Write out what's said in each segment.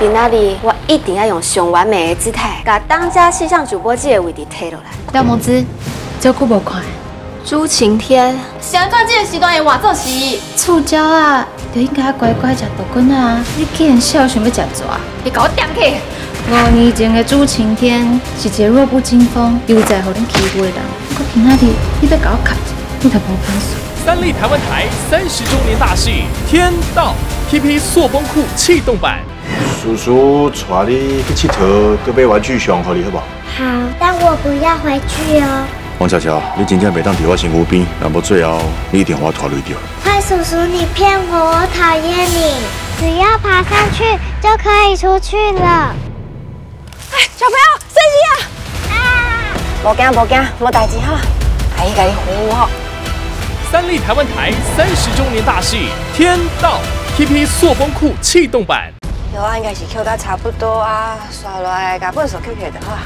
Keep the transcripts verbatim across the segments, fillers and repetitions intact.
今仔日我一定要用上完美的姿态，把当家气象主播这个位置摕落来。廖梦芝，照顾无看。朱晴天，谁在这个时段会换作是？触礁啊，就应该乖乖食豆羹啊！你竟然笑想要食蛇，你搞我点去！五年前的朱晴天是一个弱不禁风、又在乎人欺负的人，我今仔日你得搞我卡，你得无分数。 三立台湾台三十周年大戏《天道》P P 塑封库气动版。叔叔带你去佚佗，搁买玩具熊，好你好不好？好，但我不要回去哦。王巧巧，你真正袂当伫我身躯边，那么最后你一定我拖累掉。坏叔叔，你骗我，我讨厌你。只要爬上去就可以出去了。哎，小朋友，小心啊！啊！无惊无惊，无代志哈。阿姨，甲你护好。 三立台湾台三十周年大戏《天道》P P 塑封库气动版。有啊，应该是扣到差不多啊，刷落来甲本数扣起就好。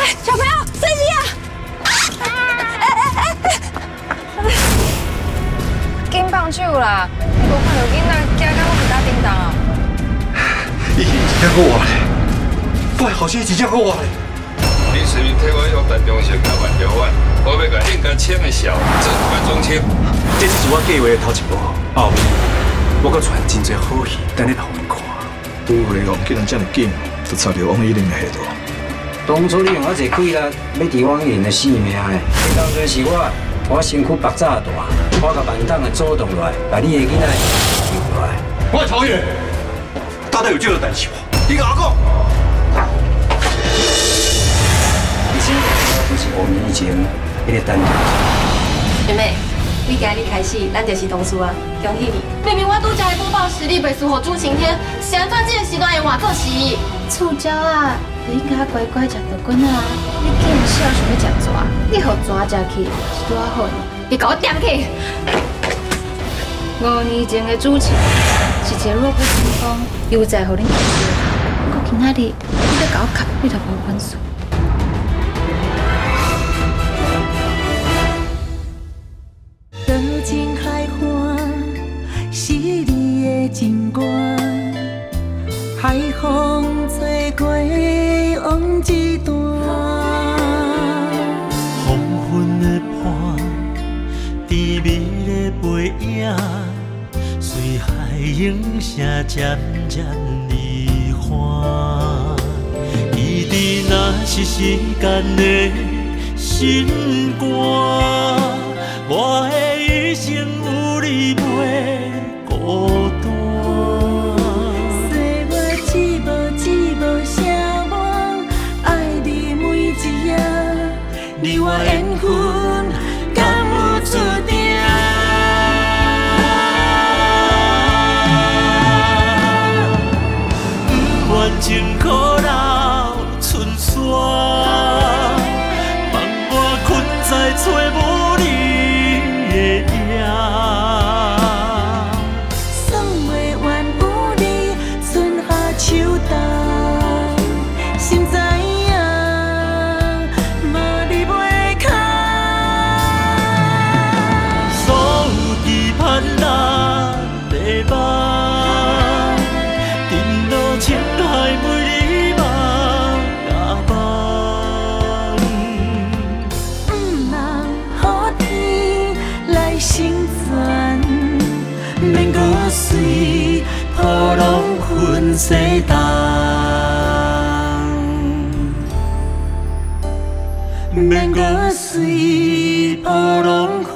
哎，小朋友，小心啊！哎哎哎！紧放手啦！你无看到囡仔惊到我唔敢叮当啊！伊真正够活嘞，对，好像伊真正够活嘞。你随便替我用台中县甲万条万。 我要甲应该签的小，做一摆总签。这是我计划的头一步，后面我阁传真侪好戏等你互因看。对话哦，竟然这么紧，都插到王一玲的下头。当初你用我这气力要挃王一玲的性命的，当初是我我身躯爆炸大，我甲万党的阻挡落来，把你的囡仔救落来。我讨厌，到底有这个代志无？你甲我讲。以前不是五年前。 学妹，你今日开始，咱就是同事啊！恭喜你！明明我拄才播报实力袂输给朱晴天，谁在这个时段会换作是伊？触礁啊，就应该乖乖食豆羹啊！你竟然笑想要食蛇，你互蛇食去是多好呢？你给我点去！五年前的朱晴是一个弱不禁风、又在乎恁欺负的人，我今仔日你再给我卡，你就无分数。 情歌，海风吹过往一段，黄昏的伴，甜蜜的背影，随海涌声渐渐离散。记忆若是时间的心肝，我的一生有你袂孤单。 你我缘分，敢有注定？不愿情苦留春山，放我困在找无你的夜。送袂完有你，春夏秋冬，心知。 世人，免阁随波浪。